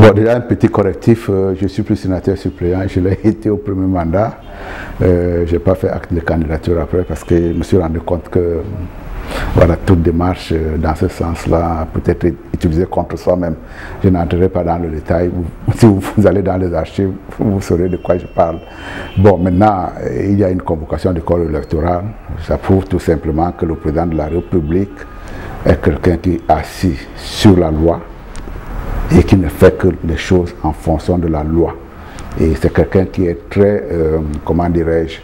Bon, déjà un petit correctif, je suis plus sénateur suppléant, je l'ai été au premier mandat. Je n'ai pas fait acte de candidature après parce que je me suis rendu compte que voilà, toute démarche dans ce sens-là peut être utilisée contre soi-même. Je n'entrerai pas dans le détail. Si vous allez dans les archives, vous saurez de quoi je parle. Bon, maintenant, il y a une convocation du corps électoral. Ça prouve tout simplement que le président de la République est quelqu'un qui est assis sur la loi et qui ne fait que les choses en fonction de la loi. Et c'est quelqu'un qui est très, comment dirais-je,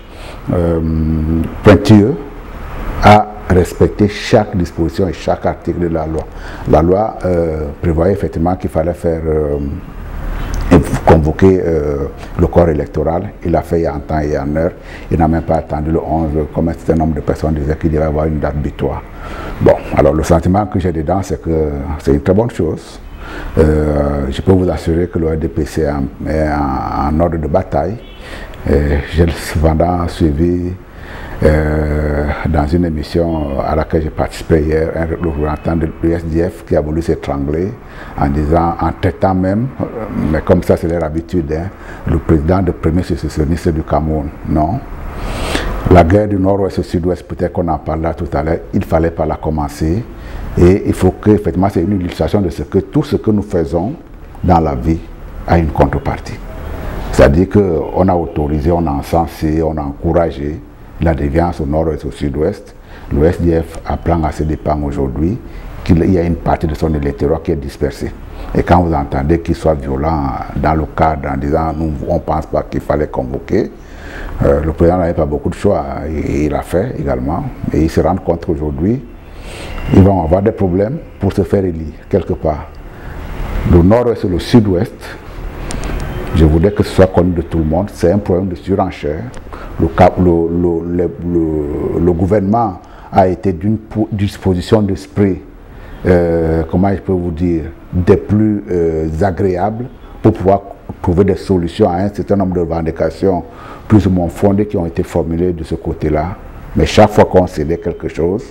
pointilleux à respecter chaque disposition et chaque article de la loi. La loi prévoyait effectivement qu'il fallait faire convoquer le corps électoral. Il l'a fait en temps et en heure. Il n'a même pas attendu le 11, comme un certain nombre de personnes disaient qu'il devait avoir une date butoir. Bon, alors le sentiment que j'ai dedans, c'est que c'est une très bonne chose. Je peux vous assurer que le RDPC est en ordre de bataille. J'ai cependant suivi dans une émission à laquelle j'ai participé hier, un représentant du SDF qui a voulu s'étrangler en disant, en traitant même, mais comme ça c'est leur habitude, hein, le président de premier secessionniste du Cameroun. Non. La guerre du nord-ouest au sud-ouest, peut-être qu'on en parlera tout à l'heure, il ne fallait pas la commencer. Et il faut que, effectivement, c'est une illustration de ce que tout ce que nous faisons dans la vie a une contrepartie. C'est-à-dire qu'on a autorisé, on a encensé, on a encouragé la déviance au nord-ouest et au sud-ouest. Le SDF apprend à se dépendre aujourd'hui qu'il y a une partie de son électorat qui est dispersée. Et quand vous entendez qu'il soit violent dans le cadre en disant « nous, on ne pense pas qu'il fallait convoquer », le président n'avait pas beaucoup de choix, il a fait également. Et il se rend compte qu'aujourd'hui, ils vont avoir des problèmes pour se faire élire quelque part. Le nord-ouest et le sud-ouest, je voudrais que ce soit connu de tout le monde, c'est un problème de surenchère. Le gouvernement a été d'une disposition d'esprit, comment je peux vous dire, des plus agréables pour pouvoir trouver des solutions à un certain nombre de revendications plus ou moins fondées qui ont été formulées de ce côté-là. Mais chaque fois qu'on cédait quelque chose,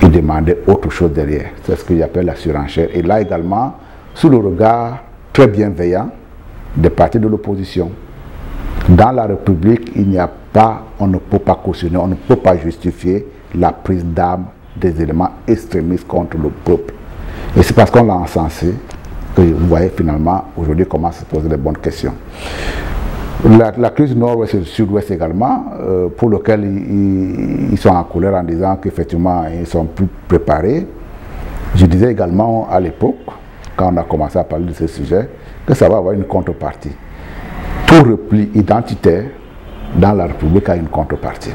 il demandait autre chose derrière. C'est ce que j'appelle la surenchère. Et là également, sous le regard très bienveillant des partis de l'opposition. Dans la République, il n'y a pas, on ne peut pas cautionner, on ne peut pas justifier la prise d'armes des éléments extrémistes contre le peuple. Et c'est parce qu'on l'a encensé que vous voyez finalement aujourd'hui comment se poser les bonnes questions. La crise nord-ouest et sud-ouest également, pour laquelle ils sont en colère en disant qu'effectivement ils sont plus préparés. Je disais également à l'époque, quand on a commencé à parler de ce sujet, que ça va avoir une contrepartie. Tout repli identitaire dans la République a une contrepartie.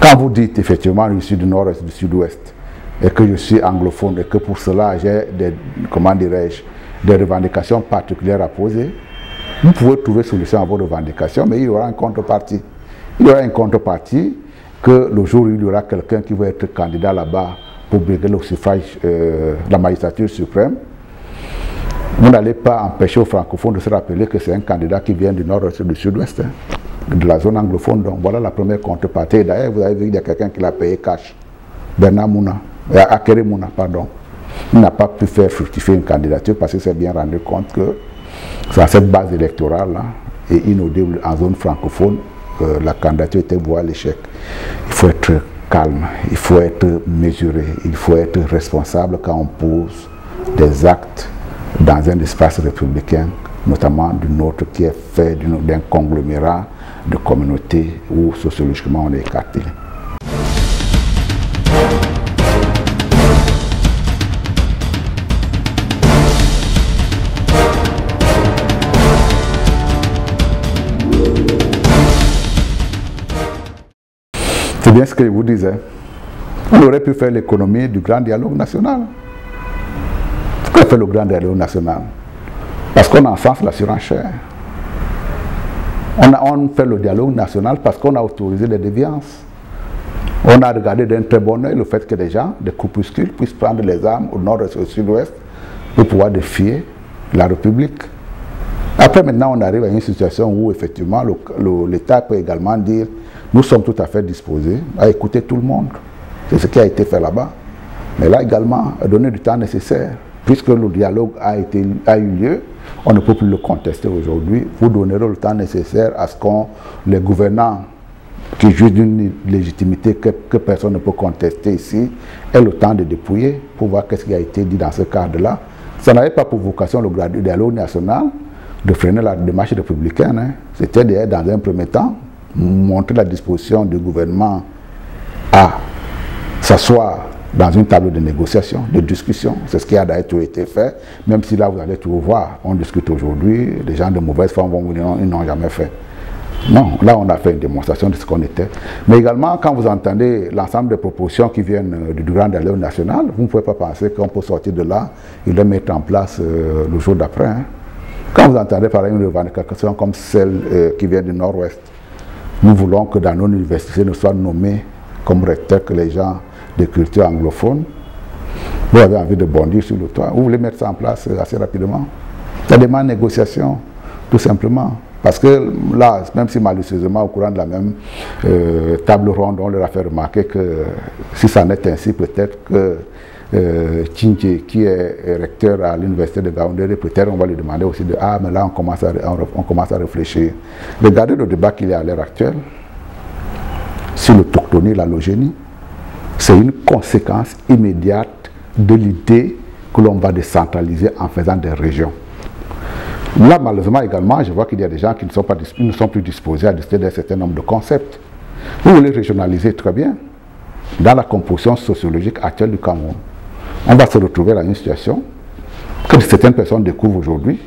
Quand vous dites effectivement je suis du nord-ouest, du sud-ouest, et que je suis anglophone, et que pour cela j'ai des, comment dirais-je, des revendications particulières à poser, vous pouvez trouver solution à vos revendications, mais il y aura une contrepartie. Il y aura une contrepartie que le jour où il y aura quelqu'un qui va être candidat là-bas pour briguer le suffrage, la magistrature suprême, vous n'allez pas empêcher aux francophones de se rappeler que c'est un candidat qui vient du nord-ouest et du sud-ouest, hein, de la zone anglophone. Donc voilà la première contrepartie. D'ailleurs, vous avez vu qu'il y a quelqu'un qui l'a payé cash, Bernard Mouna, Akéré Mouna, pardon. Il n'a pas pu faire fructifier une candidature parce qu'il s'est bien rendu compte que sur cette base électorale-là, et inaudible en zone francophone, la candidature était vouée à l'échec. Il faut être calme, il faut être mesuré, il faut être responsable quand on pose des actes dans un espace républicain, notamment d'une autre qui est fait d'un conglomérat de communautés où sociologiquement on est écarté. C'est bien ce que je vous disais. On aurait pu faire l'économie du grand dialogue national. Pourquoi faire le grand dialogue national? Parce qu'on enfonce la surenchère. On fait le dialogue national parce qu'on a autorisé les déviances. On a regardé d'un très bon oeil le fait que des gens, des coupuscules, puissent prendre les armes au nord et au sud-ouest pour pouvoir défier la République. Après, maintenant, on arrive à une situation où, effectivement, l'État peut également dire « nous sommes tout à fait disposés à écouter tout le monde ». C'est ce qui a été fait là-bas. Mais là également, donner du temps nécessaire puisque le dialogue a eu lieu, on ne peut plus le contester aujourd'hui. Vous donnerez le temps nécessaire à ce que les gouvernants qui jugent d'une légitimité que personne ne peut contester ici aient le temps de dépouiller pour voir qu'est-ce qui a été dit dans ce cadre-là. Ça n'avait pas pour vocation le dialogue national de freiner la démarche républicaine. Hein. C'était dans un premier temps montrer la disposition du gouvernement à s'asseoir dans une table de négociation, de discussion. C'est ce qui a d'ailleurs été fait, même si là vous allez tout voir, on discute aujourd'hui, les gens de mauvaise foi vont vous dire non, ils n'ont jamais fait. Non, là on a fait une démonstration de ce qu'on était. Mais également, quand vous entendez l'ensemble des propositions qui viennent du grand dialogue national, vous ne pouvez pas penser qu'on peut sortir de là et les mettre en place le jour d'après. Hein. Quand vous entendez par exemple une revendication comme celle qui vient du Nord-Ouest, nous voulons que dans nos universités, nous soient nommés comme recteurs que les gens de culture anglophone. Vous avez envie de bondir sur le toit, vous voulez mettre ça en place assez rapidement. Ça demande négociation, tout simplement. Parce que là, même si malicieusement, au courant de la même table ronde, on leur a fait remarquer que si ça en est ainsi, peut-être que Tchintché, qui est recteur à l'université de Gaoundé, peut-être on va lui demander aussi de ah, mais là on commence à réfléchir. Regardez le débat qu'il y a à l'heure actuelle sur l'autochtonie, l'allogénie. C'est une conséquence immédiate de l'idée que l'on va décentraliser en faisant des régions. Là, malheureusement, également, je vois qu'il y a des gens qui ne sont plus disposés à discuter d'un certain nombre de concepts. Vous voulez régionaliser très bien. Dans la composition sociologique actuelle du Cameroun, on va se retrouver dans une situation que certaines personnes découvrent aujourd'hui,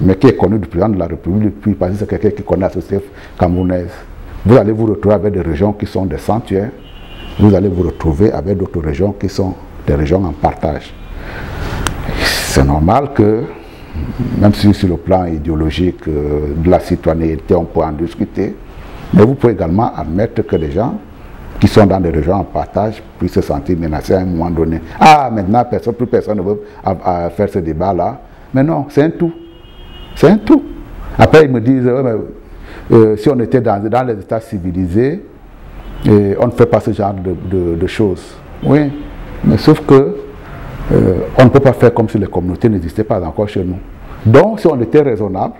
mais qui est connue du président de la République depuis, parce que c'est quelqu'un qui connaît la société camerounaise. Vous allez vous retrouver avec des régions qui sont des sanctuaires, vous allez vous retrouver avec d'autres régions qui sont des régions en partage. C'est normal que, même si sur le plan idéologique de la citoyenneté, on peut en discuter, mais vous pouvez également admettre que les gens qui sont dans des régions en partage puissent se sentir menacés à un moment donné. Ah, maintenant, plus personne ne veut faire ce débat-là. Mais non, c'est un tout. C'est un tout. Après, ils me disent, si on était dans les États civilisés, on ne fait pas ce genre de choses. Oui, mais sauf que on ne peut pas faire comme si les communautés n'existaient pas encore chez nous. Donc, si on était raisonnable,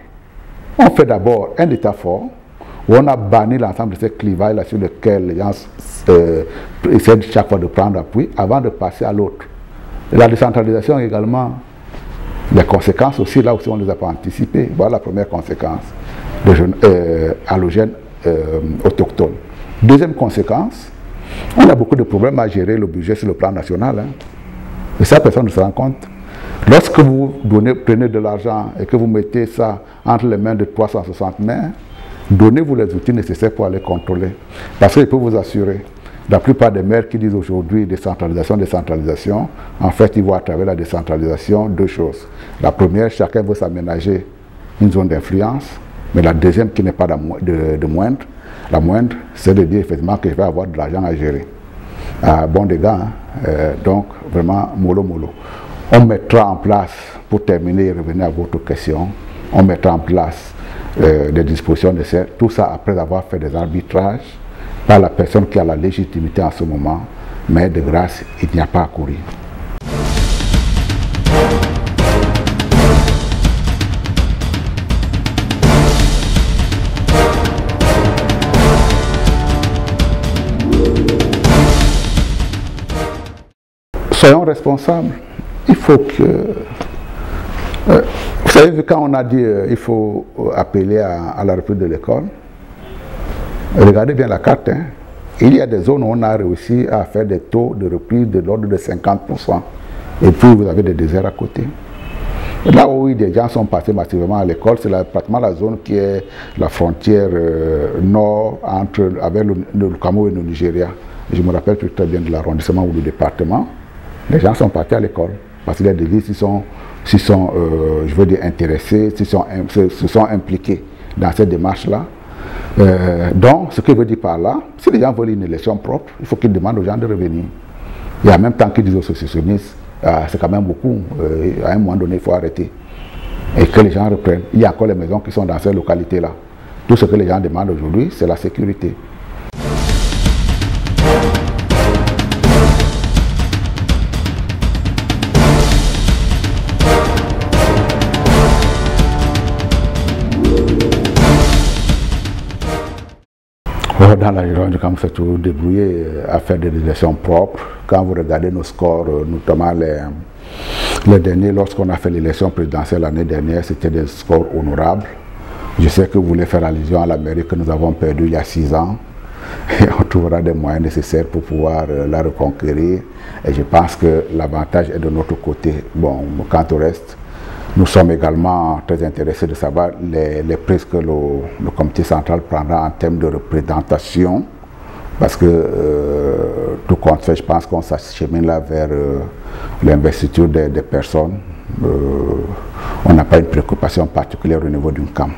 on fait d'abord un État fort, où on a banni l'ensemble de ces clivages-là sur lesquels les gens essaient chaque fois de prendre appui avant de passer à l'autre. La décentralisation également, les conséquences aussi, là aussi on ne les a pas anticipées. Voilà la première conséquence, allogène autochtone. Deuxième conséquence, on a beaucoup de problèmes à gérer le budget sur le plan national. Hein. Et ça, personne ne se rend compte. Lorsque vous prenez de l'argent et que vous mettez ça entre les mains de 360 maires, donnez-vous les outils nécessaires pour aller contrôler. Parce que je peux vous assurer, la plupart des maires qui disent aujourd'hui décentralisation, décentralisation, en fait, ils voient à travers la décentralisation deux choses. La première, chacun veut s'aménager une zone d'influence, mais la deuxième qui n'est pas la moindre, c'est de dire effectivement que je vais avoir de l'argent à gérer. À bon dégât, hein? Donc vraiment mollo mollo. On mettra en place, pour terminer et revenir à votre question, on mettra en place des dispositions nécessaires, tout ça après avoir fait des arbitrages par la personne qui a la légitimité en ce moment, mais de grâce, il n'y a pas à courir. Soyons responsables. Il faut que... vous savez, quand on a dit il faut appeler à la reprise de l'école, regardez bien la carte. Hein. Il y a des zones où on a réussi à faire des taux de reprise de l'ordre de 50%. Et puis vous avez des déserts à côté. Là où des gens sont passés massivement à l'école, c'est pratiquement la zone qui est la frontière nord avec le Cameroun et le Nigeria. Je me rappelle très bien de l'arrondissement ou du département. Les gens sont partis à l'école parce que les délices s'ils sont intéressés, se sont impliqués dans cette démarche-là. Donc, ce que je veux dire par là, si les gens veulent une élection propre, il faut qu'ils demandent aux gens de revenir. Et en même temps qu'ils disent aux associationnistes, c'est quand même beaucoup, à un moment donné, il faut arrêter. Et que les gens reprennent. Il y a encore les maisons qui sont dans ces localités-là. Tout ce que les gens demandent aujourd'hui, c'est la sécurité. Dans la région du Cameroun, c'est toujours débrouillé à faire des élections propres. Quand vous regardez nos scores, notamment les derniers, lorsqu'on a fait l'élection présidentielle l'année dernière, c'était des scores honorables. Je sais que vous voulez faire allusion à la mairie que nous avons perdue il y a 6 ans. Et on trouvera des moyens nécessaires pour pouvoir la reconquérir. Et je pense que l'avantage est de notre côté. Bon, quant au reste, nous sommes également très intéressés de savoir les prises que le comité central prendra en termes de représentation. Parce que, tout compte fait, je pense qu'on s'achemine là vers l'investiture des personnes. On n'a pas une préoccupation particulière au niveau d'une camp.